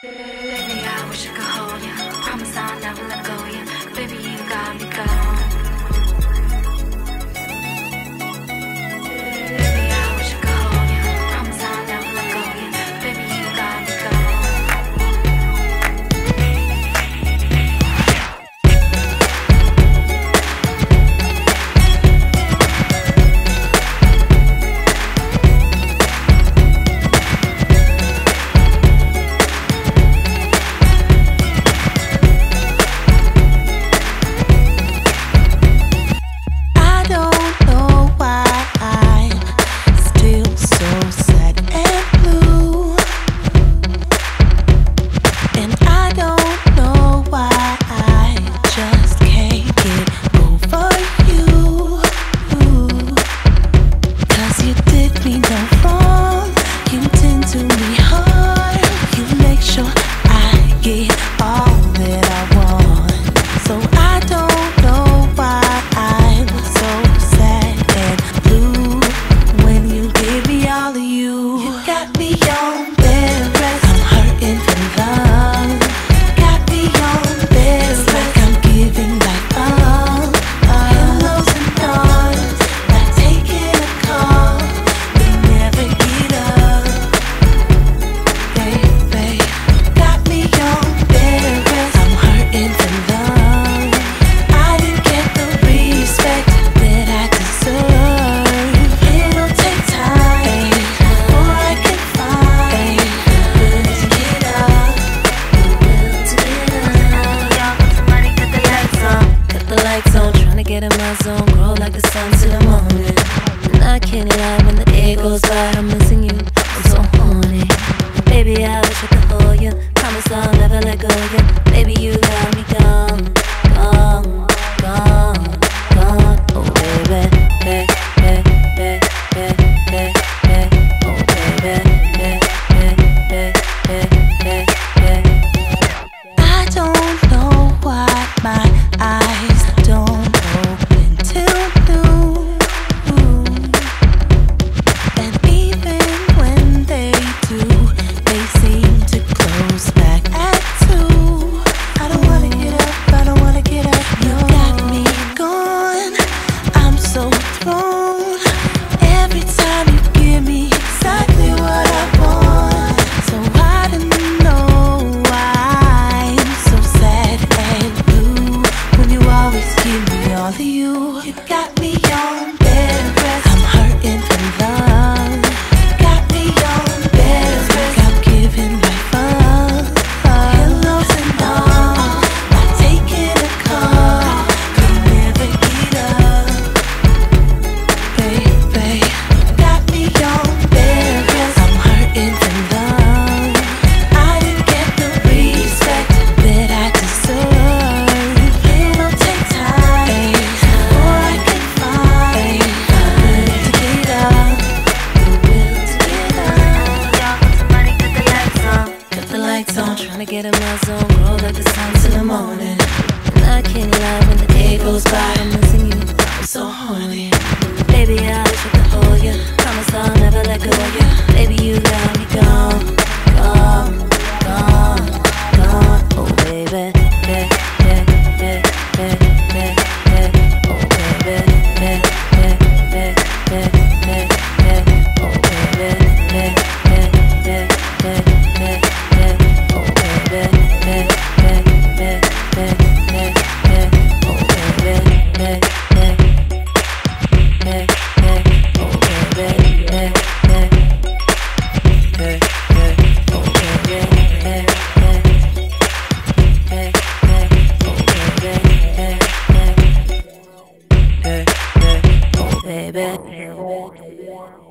Baby, I wish I could hold you. Promise I'll never let go of you. Baby, you got me going. Baby, I wish I could hold you. Promise I'll never let go of you. Baby, you got me baby.